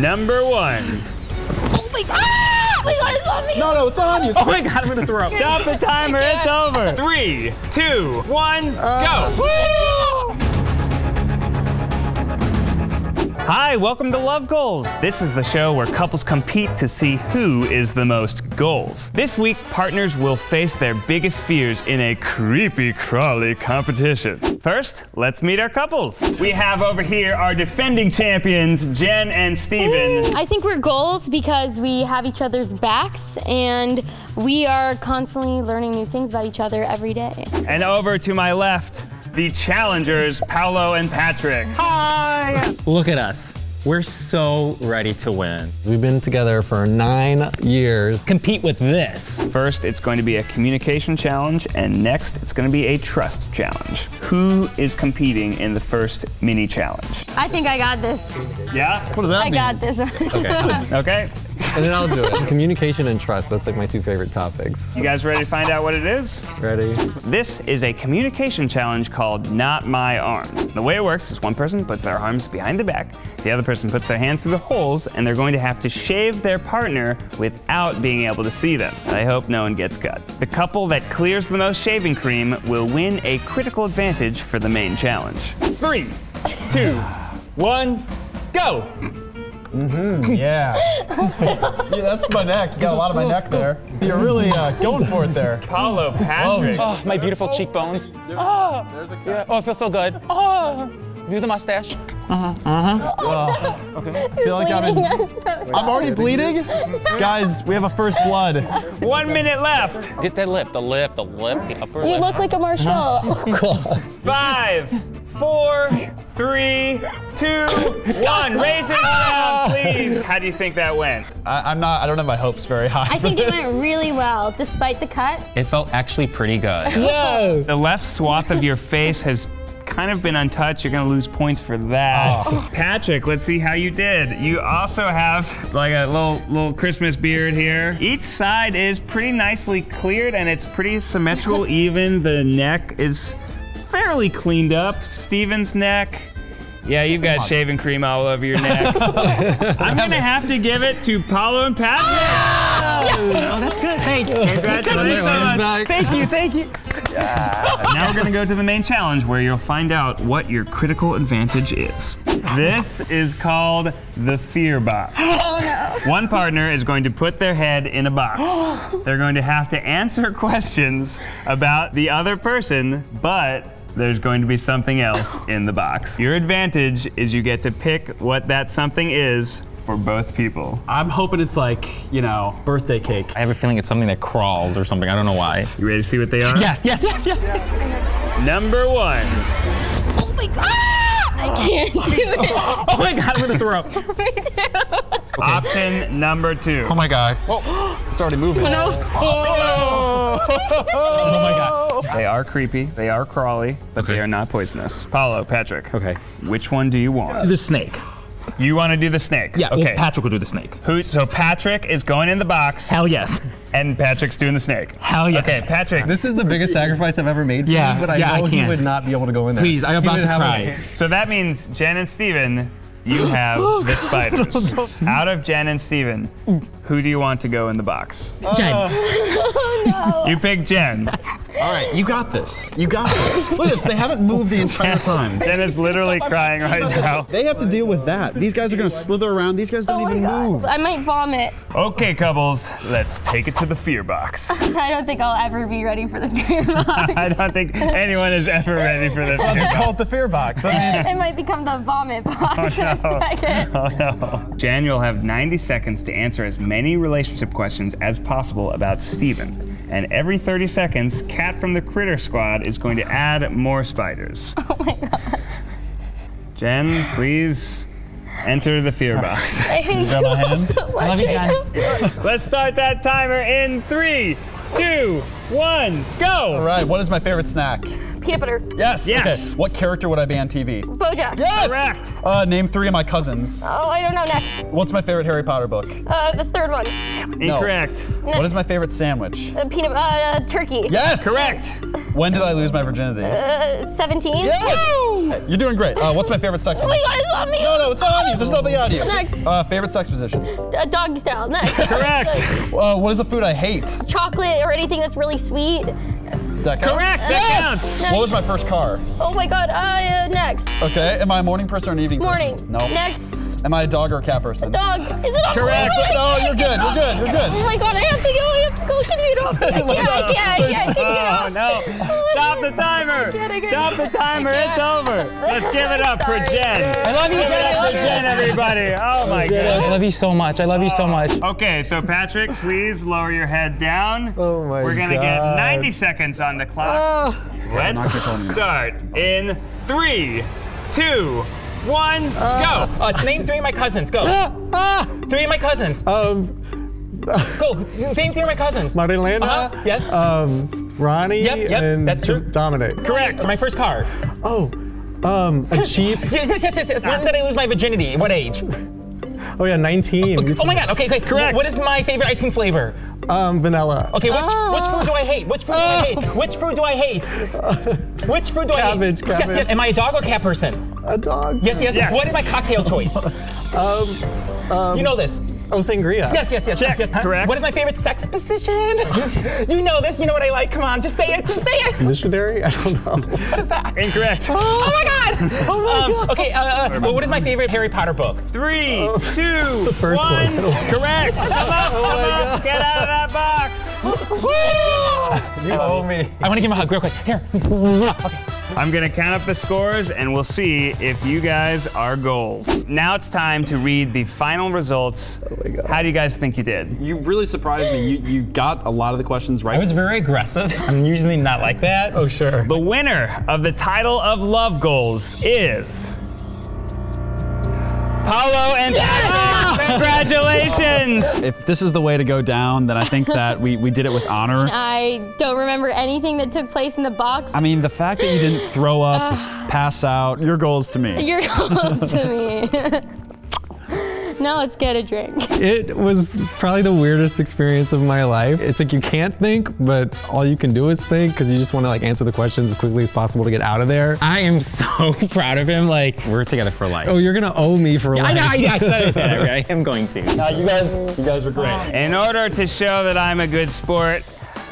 Number 1. Oh my God. Ah! Oh my God, it's on me. No, no, it's on you. Oh my God, I'm gonna throw up. Stop the timer, it's over. 3, 2, 1, go. Woo! Hi, welcome to Love Goals. This is the show where couples compete to see who is the most goals. This week, partners will face their biggest fears in a creepy crawly competition. First, let's meet our couples. We have over here our defending champions, Jen and Steven. I think we're goals because we have each other's backs and we are constantly learning new things about each other every day. And over to my left, the challengers, Paolo and Patrick. Hi! Look at us. We're so ready to win. We've been together for 9 years. Compete with this. First, it's going to be a communication challenge, and next, it's going to be a trust challenge. Who is competing in the first mini challenge? I think I got this. Yeah? What does that mean? I got this. Okay. Okay. And then I'll do it. Communication and trust, that's like my 2 favorite topics. You guys ready to find out what it is? Ready. This is a communication challenge called Not My Arms. The way it works is one person puts their arms behind the back, the other person puts their hands through the holes, and they're going to have to shave their partner without being able to see them. I hope no one gets cut. The couple that clears the most shaving cream will win a critical advantage for the main challenge. 3, 2, 1, go! Mm-hmm, yeah. Yeah, that's my neck. You got a lot of my neck there. You're really going for it there. Paolo, Patrick. Oh, my beautiful cheekbones. There's a cut. Yeah. Oh, it feels so good. Oh, do the mustache. Okay. I feel like I'm already bleeding? Guys, we have a first blood. 1 minute left. Get that lip, the lip, the lip, the upper lip. You look like a marshmallow. Oh, God. 5, 4, 3, 2, 1. Raise it around, please. How do you think that went? I don't have my hopes very high. I think it went really well, despite the cut. It felt actually pretty good. Yes. The left swath of your face has kind of been untouched. You're gonna lose points for that. Oh. Patrick, let's see how you did. You also have like a little Christmas beard here. Each side is pretty nicely cleared and it's pretty symmetrical even. The neck is fairly cleaned up. Steven's neck. Yeah, you've got shaving cream all over your neck. I'm gonna have to give it to Paolo and Patrick. Oh, yeah. Oh, that's good. Hey, congratulations. Thank you, thank you. Yeah. Now we're gonna go to the main challenge where you'll find out what your critical advantage is. This is called the fear box. Oh, no. One partner is going to put their head in a box. They're going to have to answer questions about the other person, but there's going to be something else in the box. Your advantage is you get to pick what that something is for both people. I'm hoping it's like, you know, birthday cake. I have a feeling it's something that crawls or something. I don't know why. You ready to see what they are? Yes, yes, yes, yes. Yes. Number 1. Oh my God. I can't do it. Oh my God, I'm gonna throw up. Okay. Option number 2. Oh my God. Oh, it's already moving. No. Oh. Oh my God. They are creepy, they are crawly, but they are not poisonous. Paolo, Patrick. Okay. Which one do you want? The snake. You want to do the snake? Yeah, okay. Well, Patrick will do the snake. So Patrick is going in the box. Hell yes. And Patrick's doing the snake. Hell yes. Okay, Patrick. This is the biggest sacrifice I've ever made for you, but I know he would not be able to go in there. Please, I'm about to cry. So that means Jen and Steven, you have the spiders. Out of Jen and Steven, who do you want to go in the box? Jen. Oh, no. You pick Jen. All right, you got this. You got this. Look at this, they haven't moved the entire time. Jen is literally crying right now. They have to deal with that. These guys are gonna slither around. These guys don't even move. I might vomit. Okay, couples, let's take it to the fear box. I don't think I'll ever be ready for the fear box. I don't think anyone is ever ready for this. It's called the fear box. It might become the vomit box in a second. Oh no. Jen, you'll have 90 seconds to answer as many relationship questions as possible about Steven. And every 30 seconds, Cat from the Critter Squad is going to add more spiders. Oh my God. Jen, please enter the fear box. I hate you all so much. I love you, Jen. Let's start that timer in 3, 2, 1, go. All right, what is my favorite snack? Peanut butter. Yes. Yes. Okay. What character would I be on TV? Bojack. Yes. Correct. Name three of my cousins. Oh, I don't know. Next. What's my favorite Harry Potter book? The third one. Incorrect. No. What is my favorite sandwich? Turkey. Yes. Correct. When did I lose my virginity? 17. Yes. Hey, you're doing great. What's my favorite sex position? Wait, it's on me. No, no, it's not on you. There's nothing on you. Next. Favorite sex position? Doggy style. Next. Correct. What is the food I hate? Chocolate or anything that's really sweet. That counts? Correct, that counts. Next. What was my first car? Oh my God, next. Okay, am I a morning person or an evening person? Morning. No. Next. Am I a dog or a cat person? A dog. Is it off? Correct. No, you're good, you're good, you're good. Oh my God, I have to go, can you get off me? I can't get off. No, stop the timer. Stop the timer, it's over. Let's give it up for Jen. I love you, Jen. Give it up for Jen, everybody. Oh my God. I love you so much, I love you so much. Okay, so Patrick, please lower your head down. Oh my God. We're gonna get 90 seconds on the clock. Let's start in 3, 2, 1, go. Name three of my cousins. Go. Three of my cousins. Go. Name three of my cousins. Marlena. Yes. Ronnie. Yep. Yep. And that's true. Dominic. Correct. My first car. Oh. A Jeep. Yes. When did I lose my virginity? What age? Oh yeah, 19. Oh my God. Okay. Correct. What is my favorite ice cream flavor? Vanilla. Okay, which food do I hate? Which food do I hate? Which food do I hate? Which food do I hate? Cabbage. Yes, yes. Am I a dog or cat person? A dog. Yes, yes, yes. What is my cocktail choice? You know this. Oh, sangria. Yes, yes, yes. Check. Yes, huh? Correct. What is my favorite sex position? You know this. You know what I like. Come on, just say it. Just say it. Missionary? I don't know. What is that? Incorrect. Oh my God. Oh my God. Okay. What is my favorite Harry Potter book? 3, 2, 1. Correct. Come on. Get out of that box. You owe me. I want to give him a hug real quick. Here. Okay. I'm gonna count up the scores and we'll see if you guys are goals. Now it's time to read the final results. Oh my God. How do you guys think you did? You really surprised me. You got a lot of the questions right. I was very aggressive. I'm usually not like that. Oh, sure. The winner of the title of Love Goals is... Paolo and congratulations! If this is the way to go down, then I think that we did it with honor. I don't remember anything that took place in the box. I mean, the fact that you didn't throw up, pass out, your goals to me. Your goals to me. Now let's get a drink. It was probably the weirdest experience of my life. It's like you can't think, but all you can do is think because you just want to like answer the questions as quickly as possible to get out of there. I am so proud of him. Like we're together for life. Oh, you're gonna owe me for life. I said that. Okay, I am going to. No, you guys were great. In order to show that I'm a good sport,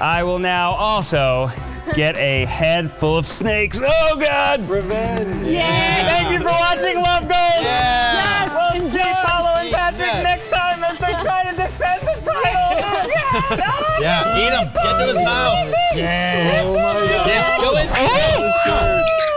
I will now also get a head full of snakes. Oh God! Revenge. Yay! Yeah. Thank you for watching Love Goals. Yeah. Yes. We'll see Paolo and Patrick next time as they try to defend the title. Yeah, eat him. Get to his mouth. Yeah. Oh my God. Go in.